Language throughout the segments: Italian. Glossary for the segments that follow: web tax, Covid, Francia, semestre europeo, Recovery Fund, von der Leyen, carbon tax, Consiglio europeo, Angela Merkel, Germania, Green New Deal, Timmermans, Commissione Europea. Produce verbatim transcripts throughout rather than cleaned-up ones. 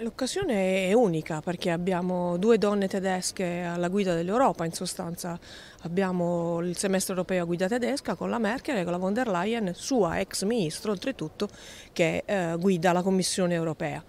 L'occasione è unica perché abbiamo due donne tedesche alla guida dell'Europa, in sostanza abbiamo il semestre europeo a guida tedesca con la Merkel e con la von der Leyen, sua ex ministro oltretutto, che eh, guida la Commissione europea.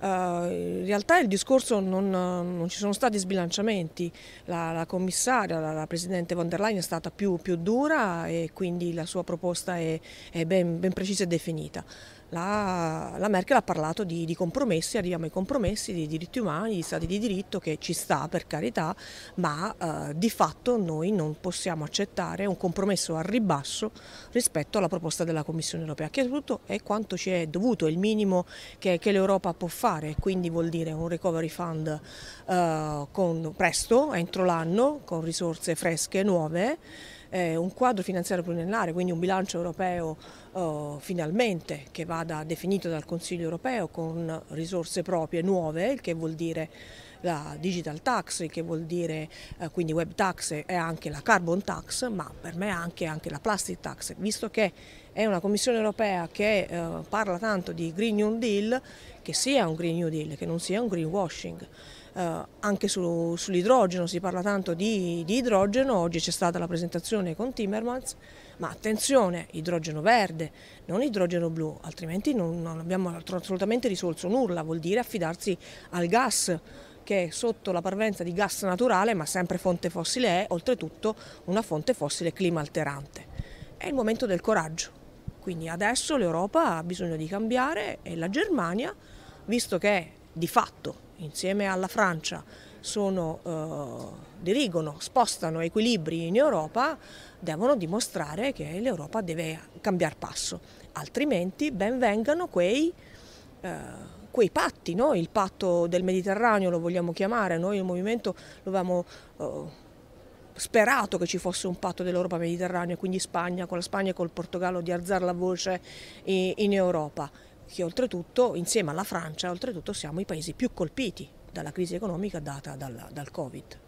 Uh, in realtà il discorso non, non ci sono stati sbilanciamenti, la, la commissaria, la, la presidente von der Leyen è stata più, più dura e quindi la sua proposta è, è ben, ben precisa e definita. La, la Merkel ha parlato di, di compromessi, arriviamo ai compromessi di diritti umani, di stati di diritto, che ci sta per carità, ma eh, di fatto noi non possiamo accettare un compromesso al ribasso rispetto alla proposta della Commissione europea, che soprattutto è quanto ci è dovuto, è il minimo che, che l'Europa può fare, quindi vuol dire un Recovery Fund eh, con, presto, entro l'anno, con risorse fresche, nuove, eh, un quadro finanziario pluriennale, quindi un bilancio europeo eh, finalmente che va definito dal Consiglio europeo con risorse proprie nuove, il che vuol dire la digital tax, il che vuol dire eh, quindi web tax e anche la carbon tax, ma per me anche, anche la plastic tax, visto che è una Commissione europea che eh, parla tanto di Green New Deal, che sia un Green New Deal, che non sia un greenwashing. Eh, anche su, sull'idrogeno si parla tanto di, di idrogeno, oggi c'è stata la presentazione con Timmermans, ma attenzione, idrogeno verde, non idrogeno blu, altrimenti non, non abbiamo assolutamente risolto nulla, vuol dire affidarsi al gas, che sotto la parvenza di gas naturale, ma sempre fonte fossile è, oltretutto una fonte fossile clima alterante. È il momento del coraggio, quindi adesso l'Europa ha bisogno di cambiare e la Germania, visto che di fatto insieme alla Francia sono, eh, dirigono, spostano equilibri in Europa, devono dimostrare che l'Europa deve cambiare passo, altrimenti ben vengano quei... Eh, quei patti, no? Il patto del Mediterraneo lo vogliamo chiamare, noi il movimento lo avevamo eh, sperato che ci fosse un patto dell'Europa mediterranea, quindi Spagna, con la Spagna e col Portogallo di alzare la voce in, in Europa, che oltretutto insieme alla Francia oltretutto siamo i paesi più colpiti dalla crisi economica data dal, dal Covid.